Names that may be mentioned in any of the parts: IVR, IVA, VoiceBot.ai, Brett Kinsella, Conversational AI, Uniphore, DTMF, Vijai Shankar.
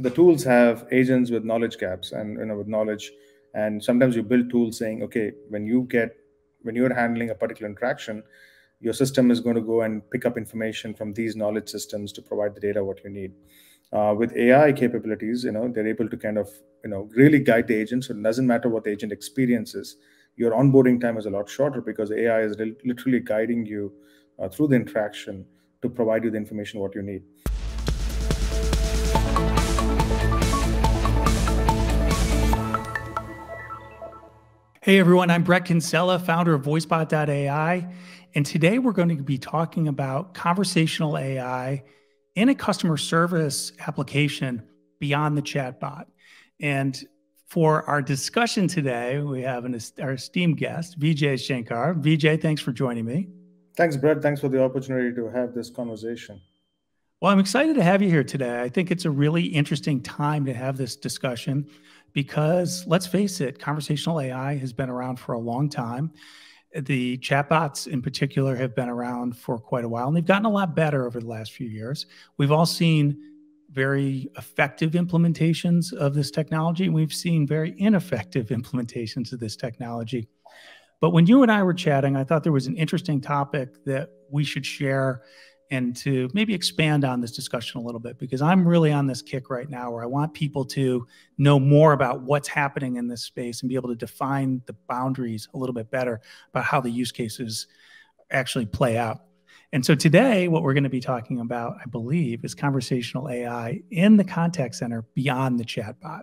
the tools have agents with knowledge gaps and, with knowledge. And sometimes you build tools saying, okay, when you're handling a particular interaction, your system is going to go and pick up information from these knowledge systems to provide the data what you need. With AI capabilities, they're able to kind of, really guide the agent. So it doesn't matter what the agent experiences. Your onboarding time is a lot shorter because AI is literally guiding you through the interaction to provide you the information what you need. Hey everyone, I'm Brett Kinsella, founder of VoiceBot.ai, and today we're going to be talking about conversational AI in a customer service application beyond the chatbot. And for our discussion today, we have our esteemed guest, Vijai Shankar. Vijay, thanks for joining me. Thanks, Brett. Thanks for the opportunity to have this conversation. Well, I'm excited to have you here today. I think it's a really interesting time to have this discussion, because let's face it, conversational AI has been around for a long time. The chatbots in particular have been around for quite a while, and they've gotten a lot better over the last few years. We've all seen very effective implementations of this technology. We've seen very ineffective implementations of this technology. But when you and I were chatting, I thought there was an interesting topic that we should share and to maybe expand on this discussion a little bit, because I'm really on this kick right now where I want people to know more about what's happening in this space and be able to define the boundaries a little bit better about how the use cases actually play out. And so today, what we're going to be talking about, I believe, is conversational AI in the contact center beyond the chatbot.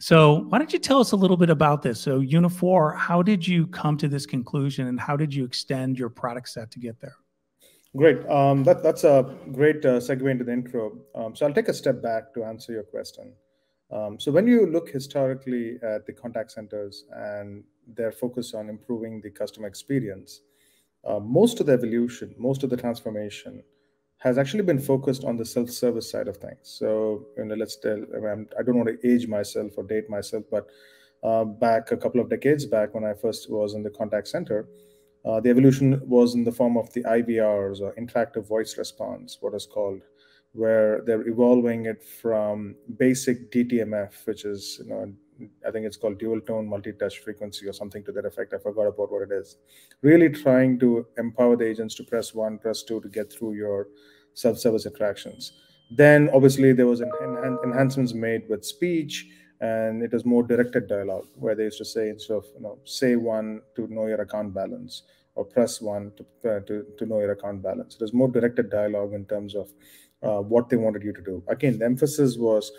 So why don't you tell us a little bit about this? So Uniphore, how did you come to this conclusion and how did you extend your product set to get there? Great. That's a great segue into the intro. So I'll take a step back to answer your question. So when you look historically at the contact centers and their focus on improving the customer experience, most of the evolution, most of the transformation has actually been focused on the self-service side of things. So I don't want to age myself or date myself, but back a couple of decades back when I first was in the contact center, the evolution was in the form of the IVRs, or interactive voice response, what is called, where they're evolving it from basic DTMF, which is, I think it's called dual tone multi-touch frequency or something to that effect. I forgot about what it is. Really trying to empower the agents to press 1, press 2 to get through your self-service interactions. Then obviously there was enhancements made with speech, and it was more directed dialogue, where they used to say, instead of say 1 to know your account balance, or press 1 to know your account balance. It was more directed dialogue in terms of what they wanted you to do. Again, the emphasis was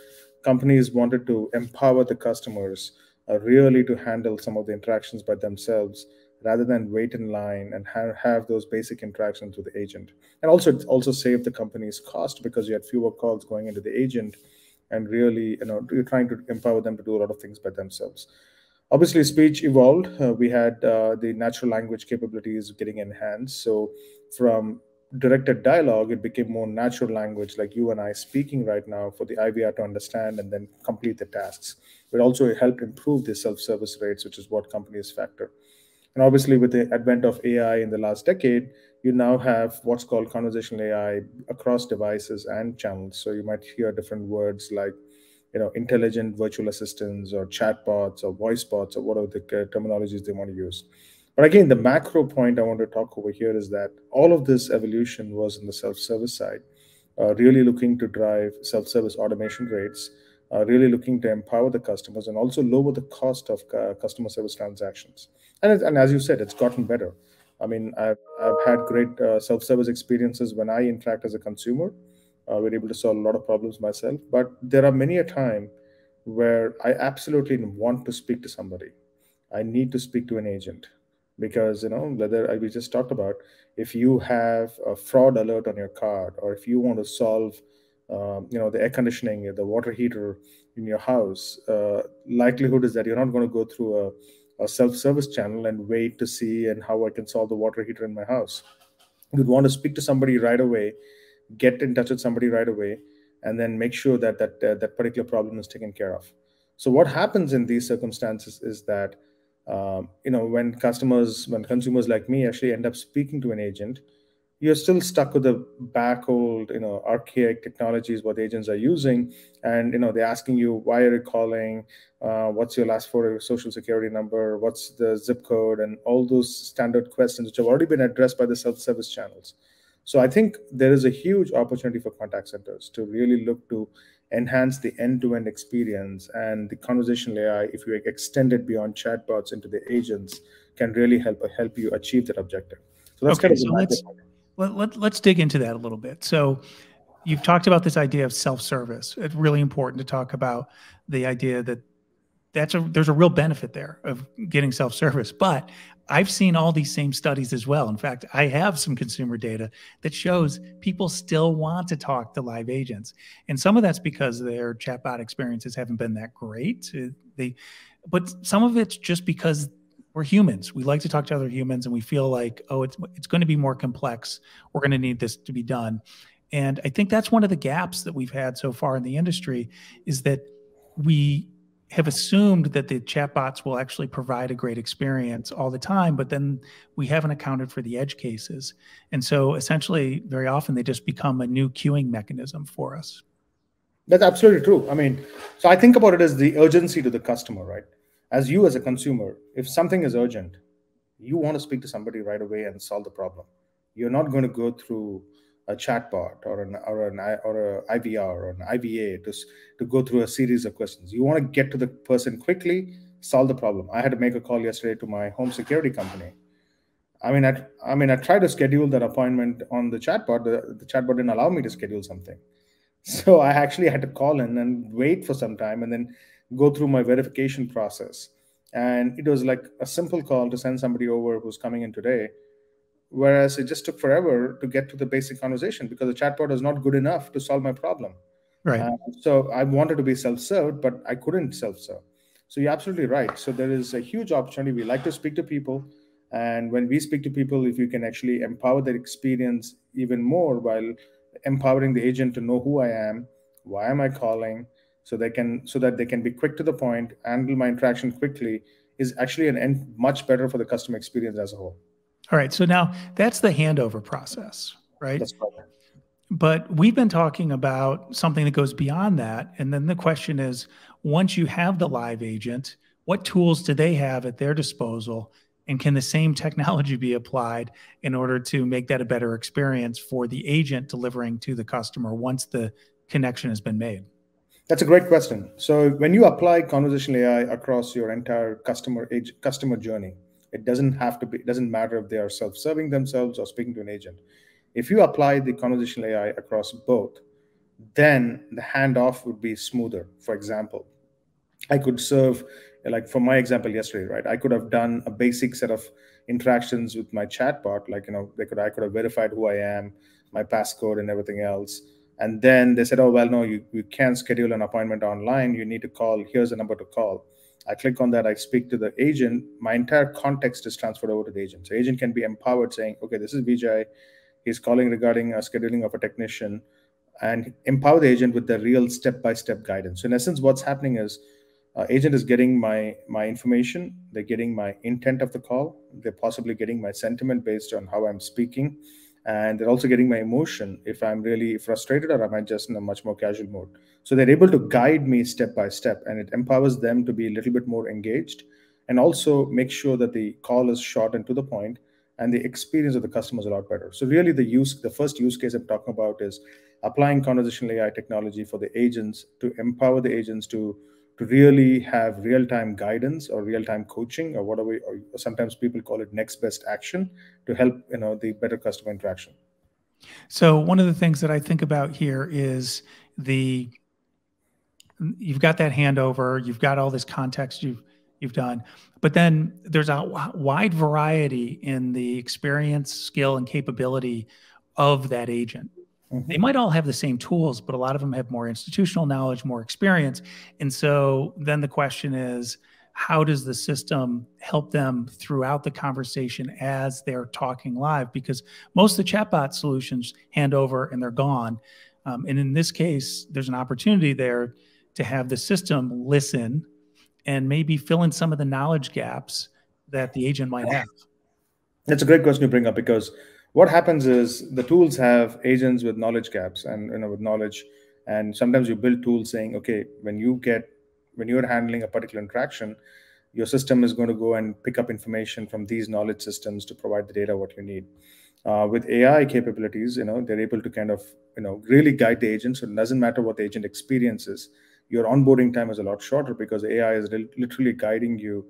companies wanted to empower the customers really to handle some of the interactions by themselves, rather than wait in line and have those basic interactions with the agent. And also saved the company's cost, because you had fewer calls going into the agent, and really, you're trying to empower them to do a lot of things by themselves. Obviously, speech evolved. We had the natural language capabilities getting enhanced. So from directed dialogue, it became more natural language, like you and I speaking right now, for the IVR to understand and then complete the tasks. It also helped improve the self-service rates, which is what companies factor. And obviously, with the advent of AI in the last decade, you now have what's called conversational AI across devices and channels. So you might hear different words like, intelligent virtual assistants or chatbots or voice bots or whatever the terminologies they want to use. But again, the macro point I want to talk over here is that all of this evolution was in the self-service side, really looking to drive self-service automation rates, really looking to empower the customers and also lower the cost of customer service transactions. And as you said, it's gotten better. I mean, I've had great self-service experiences when I interact as a consumer. We're able to solve a lot of problems myself. But there are many a time where I absolutely want to speak to somebody. I need to speak to an agent because, whether we just talked about, if you have a fraud alert on your card, or if you want to solve, the air conditioning, the water heater in your house, likelihood is that you're not going to go through a self-service channel and wait to see and how I can solve the water heater in my house. You'd want to speak to somebody right away, get in touch with somebody right away, and then make sure that that particular problem is taken care of. So what happens in these circumstances is that, when consumers like me actually end up speaking to an agent, you're still stuck with the back old, archaic technologies what agents are using. And, they're asking you, why are you calling? What's your last four social security number? What's the zip code? And all those standard questions, which have already been addressed by the self-service channels. So I think there is a huge opportunity for contact centers to really look to enhance the end-to-end experience, and the conversational AI, if you extend it beyond chatbots into the agents, can really help you achieve that objective. So that's kind of let's dig into that a little bit. So you've talked about this idea of self-service. It's really important to talk about the idea that there's a real benefit there of getting self-service, but I've seen all these same studies as well. In fact, I have some consumer data that shows people still want to talk to live agents. And some of that's because their chatbot experiences haven't been that great. But some of it's just because we're humans. We like to talk to other humans, and we feel like, oh, it's going to be more complex. We're going to need this to be done. And I think that's one of the gaps that we've had so far in the industry, is that we have assumed that the chatbots will actually provide a great experience all the time, but then we haven't accounted for the edge cases. And so essentially, very often, they just become a new queuing mechanism for us. That's absolutely true. I mean, so I think about it as the urgency to the customer, right? As you as a consumer, if something is urgent, you want to speak to somebody right away and solve the problem. You're not going to go through a chatbot or an IVR or an IVA to go through a series of questions. You want to get to the person quickly, solve the problem. I had to make a call yesterday to my home security company. I tried to schedule that appointment on the chatbot. The chatbot didn't allow me to schedule something. So I actually had to call in and wait for some time and then go through my verification process. And it was like a simple call to send somebody over who's coming in today, whereas it just took forever to get to the basic conversation because the chatbot is not good enough to solve my problem. Right. So I wanted to be self-served, but I couldn't self-serve. So you're absolutely right. So there is a huge opportunity. We like to speak to people. And when we speak to people, if you can actually empower their experience even more while empowering the agent to know who I am, why am I calling, so that they can be quick to the point, handle my interaction quickly, is actually much better for the customer experience as a whole. All right. So now that's the handover process, right? That's right. But we've been talking about something that goes beyond that. And then the question is, once you have the live agent, what tools do they have at their disposal? And can the same technology be applied in order to make that a better experience for the agent delivering to the customer once the connection has been made? That's a great question. So when you apply conversational AI across your entire customer journey, it doesn't matter if they are self-serving themselves or speaking to an agent. If you apply the conversational AI across both, then the handoff would be smoother. For example, I could serve, like for my example yesterday, right? I could have done a basic set of interactions with my chatbot, like, I could have verified who I am, my passcode and everything else. And then they said, oh, well, no, you can't schedule an appointment online. You need to call. Here's a number to call. I click on that, I speak to the agent, my entire context is transferred over to the agent. So agent can be empowered saying, okay, this is Vijay, he's calling regarding a scheduling of a technician, and empower the agent with the real step-by-step guidance. So in essence, what's happening is agent is getting my information, they're getting my intent of the call, they're possibly getting my sentiment based on how I'm speaking, and they're also getting my emotion if I'm really frustrated or am I just in a much more casual mode. So they're able to guide me step by step, and it empowers them to be a little bit more engaged and also make sure that the call is short and to the point, and the experience of the customer is a lot better. So really the first use case I'm talking about is applying conversational AI technology for the agents to empower the agents to really have real-time guidance or real-time coaching, or whatever, or sometimes people call it next best action, to help the better customer interaction. So one of the things that I think about here is you've got that handover, you've got all this context you've done, but then there's a wide variety in the experience, skill, and capability of that agent. They might all have the same tools, but a lot of them have more institutional knowledge, more experience. And so then the question is, how does the system help them throughout the conversation as they're talking live? Because most of the chatbot solutions hand over and they're gone. And in this case, there's an opportunity there to have the system listen and maybe fill in some of the knowledge gaps that the agent might have. That's a great question you bring up, because what happens is the tools have agents with knowledge gaps and, with knowledge. And sometimes you build tools saying, okay, when you're handling a particular interaction, your system is going to go and pick up information from these knowledge systems to provide the data what you need. With AI capabilities, they're able to kind of, really guide the agent. So it doesn't matter what the agent experiences. Your onboarding time is a lot shorter because AI is literally guiding you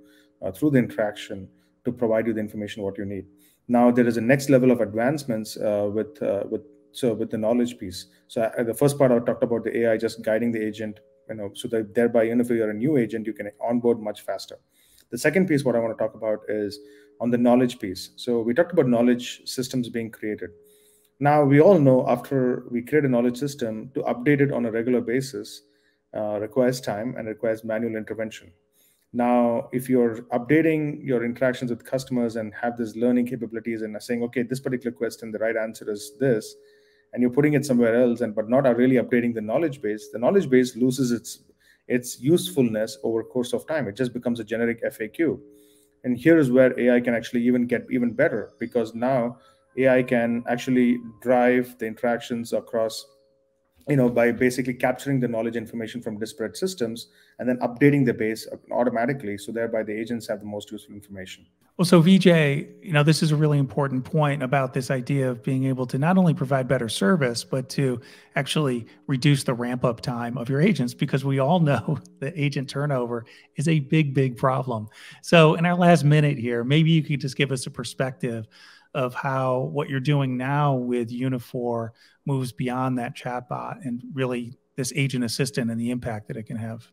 through the interaction to provide you the information what you need. Now there is a next level of advancements with the knowledge piece. So the first part I talked about the AI just guiding the agent, so that thereby, if you're a new agent, you can onboard much faster. The second piece, what I want to talk about is on the knowledge piece. So we talked about knowledge systems being created. Now we all know after we create a knowledge system to update it on a regular basis requires time and requires manual intervention. Now, if you're updating your interactions with customers and have this learning capabilities and are saying, okay, this particular question, the right answer is this, and you're putting it somewhere else, but not are really updating the knowledge base loses its usefulness over a course of time. It just becomes a generic FAQ. And here is where AI can actually even get even better, because now AI can actually drive the interactions across, by basically capturing the knowledge information from disparate systems and then updating the base automatically. So thereby the agents have the most useful information. Well, so Vijay, this is a really important point about this idea of being able to not only provide better service, but to actually reduce the ramp up time of your agents, because we all know that agent turnover is a big, big problem. So in our last minute here, maybe you could just give us a perspective of how what you're doing now with Uniphore moves beyond that chatbot and really this agent assistant and the impact that it can have.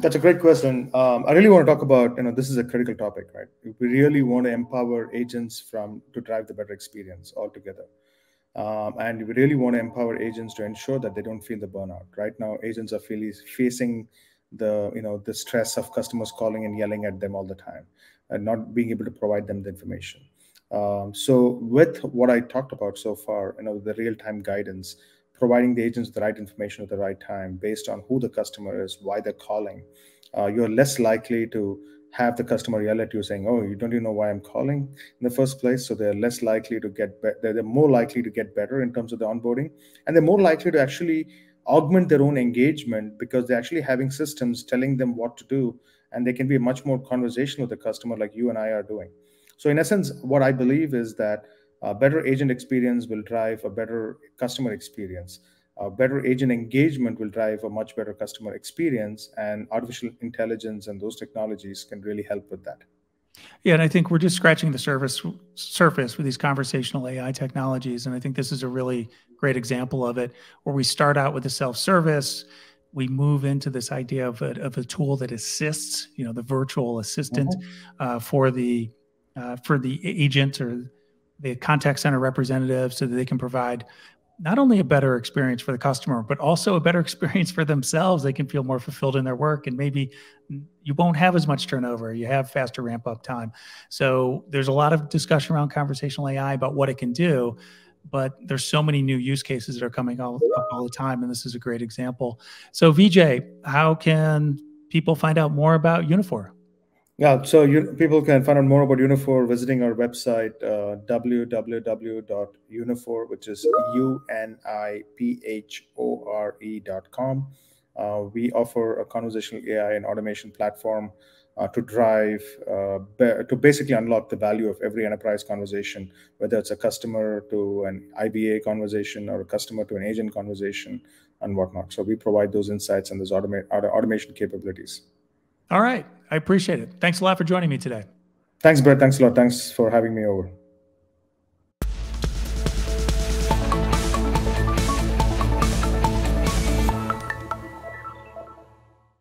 That's a great question. I really want to talk about, this is a critical topic, right? We really want to empower agents to drive the better experience altogether. And we really want to empower agents to ensure that they don't feel the burnout. Right now, agents are facing the, the stress of customers calling and yelling at them all the time and not being able to provide them the information. So with what I talked about so far, the real-time guidance, providing the agents the right information at the right time based on who the customer is, why they're calling, you're less likely to have the customer yell at you saying, oh, you don't even know why I'm calling in the first place. So they're less likely to get better. They're more likely to get better in terms of the onboarding, and they're more likely to actually augment their own engagement because they're actually having systems telling them what to do, and they can be much more conversational with the customer like you and I are doing. So in essence, what I believe is that a better agent experience will drive a better customer experience. A better agent engagement will drive a much better customer experience, and artificial intelligence and those technologies can really help with that. Yeah, and I think we're just scratching the surface with these conversational AI technologies. And I think this is a really great example of it, where we start out with the self-service. We move into this idea of a tool that assists, the virtual assistant for the agent or the contact center representative, so that they can provide not only a better experience for the customer, but also a better experience for themselves. They can feel more fulfilled in their work, and maybe you won't have as much turnover. You have faster ramp up time. So there's a lot of discussion around conversational AI about what it can do, but there's so many new use cases that are coming up all the time. And this is a great example. So Vijay, how can people find out more about Uniphore? Yeah, so people can find out more about Uniphore visiting our website, www.uniphore, which is uniphore.com. We offer a conversational AI and automation platform to basically unlock the value of every enterprise conversation, whether it's a customer to an IVA conversation or a customer to an agent conversation and whatnot. So we provide those insights and those automation capabilities. All right. I appreciate it. Thanks a lot for joining me today. Thanks, Brett. Thanks a lot. Thanks for having me over.